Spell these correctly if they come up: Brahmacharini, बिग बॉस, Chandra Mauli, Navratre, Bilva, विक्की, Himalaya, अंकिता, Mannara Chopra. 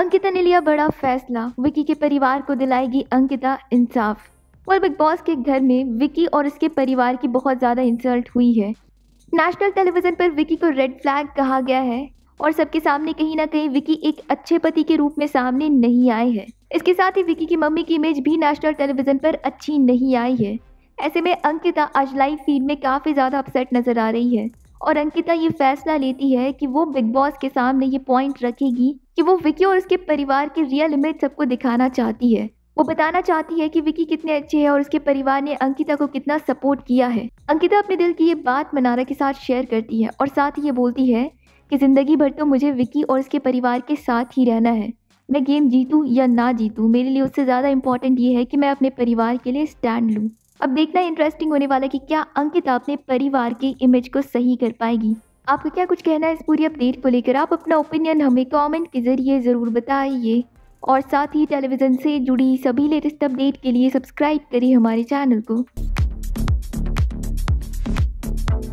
अंकिता ने लिया बड़ा फैसला, विक्की के परिवार को दिलाएगी अंकिता इंसाफ। और बिग बॉस के घर में विक्की और इसके परिवार की बहुत ज़्यादा इंसल्ट हुई है। नेशनल टेलीविज़न पर विक्की को रेड फ्लैग कहा गया है और सबके सामने कहीं ना कहीं विक्की एक अच्छे पति के रूप में सामने नहीं आए हैं। इसके साथ ही विक्की की मम्मी की इमेज भी नेशनल टेलीविज़न पर अच्छी नहीं आई है। ऐसे में अंकिता आज लाइव फीड में काफ़ी ज़्यादा अपसेट नज़र आ रही है और अंकिता ये फैसला लेती है कि वो बिग बॉस के सामने ये पॉइंट रखेगी कि वो विक्की और उसके परिवार की रियल इमेज सबको दिखाना चाहती है। वो बताना चाहती है कि विक्की कितने अच्छे हैं और उसके परिवार ने अंकिता को कितना सपोर्ट किया है। अंकिता अपने दिल की ये बात मन्नारा के साथ शेयर करती है और साथ ही ये बोलती है कि ज़िंदगी भर तो मुझे विक्की और उसके परिवार के साथ ही रहना है। मैं गेम जीतूँ या ना जीतूँ, मेरे लिए उससे ज़्यादा इम्पॉर्टेंट ये है कि मैं अपने परिवार के लिए स्टैंड लूँ। अब देखना इंटरेस्टिंग होने वाला कि क्या अंकिता अपने परिवार की इमेज को सही कर पाएगी। आपको क्या कुछ कहना है इस पूरी अपडेट को लेकर? आप अपना ओपिनियन हमें कमेंट के जरिए ज़रूर बताइए और साथ ही टेलीविज़न से जुड़ी सभी लेटेस्ट अपडेट के लिए सब्सक्राइब करिए हमारे चैनल को।